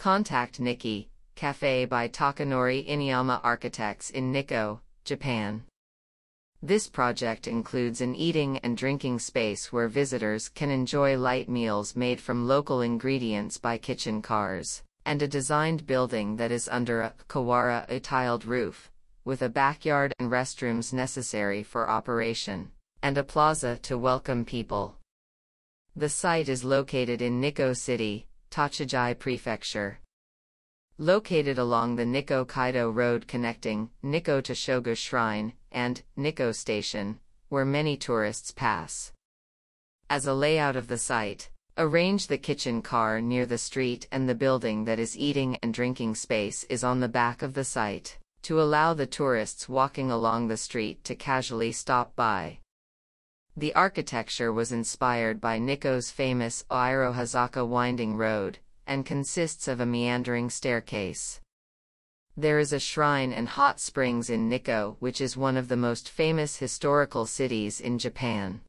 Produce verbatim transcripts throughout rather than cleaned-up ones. Contact Nikki, Cafe by Takanori Ineyama Architects in Nikko, Japan. This project includes an eating and drinking space where visitors can enjoy light meals made from local ingredients by kitchen cars, and a designed building that is under a Kawara a tiled roof, with a backyard and restrooms necessary for operation, and a plaza to welcome people. The site is located in Nikko City, Tochigi Prefecture. Located along the Nikko Kaido Road connecting Nikko Toshogu Shrine and Nikko Station, where many tourists pass. As a layout of the site, arrange the kitchen car near the street, and the building that is eating and drinking space is on the back of the site, to allow the tourists walking along the street to casually stop by. The architecture was inspired by Nikko's famous Irohazaka winding road, and consists of a meandering staircase. There is a shrine and hot springs in Nikko, which is one of the most famous historical cities in Japan.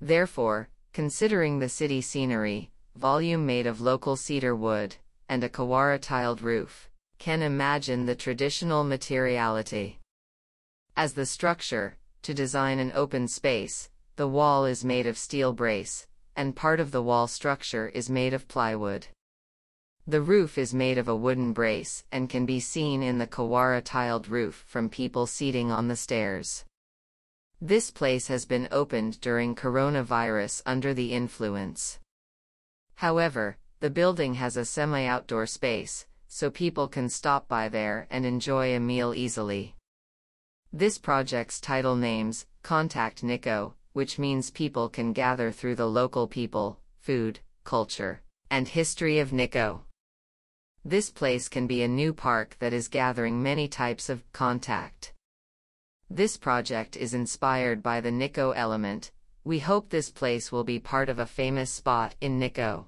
Therefore, considering the city scenery, volume made of local cedar wood, and a Kawara tiled roof, can imagine the traditional materiality. As the structure, to design an open space, the wall is made of steel brace, and part of the wall structure is made of plywood. The roof is made of a wooden brace and can be seen in the Kawara tiled roof from people seating on the stairs. This place has been opened during coronavirus under the influence. However, the building has a semi-outdoor space, so people can stop by there and enjoy a meal easily. This project's title names Contact Nikko, which means people can gather through the local people, food, culture, and history of Nikko. This place can be a new park that is gathering many types of contact. This project is inspired by the Nikko element. We hope this place will be part of a famous spot in Nikko.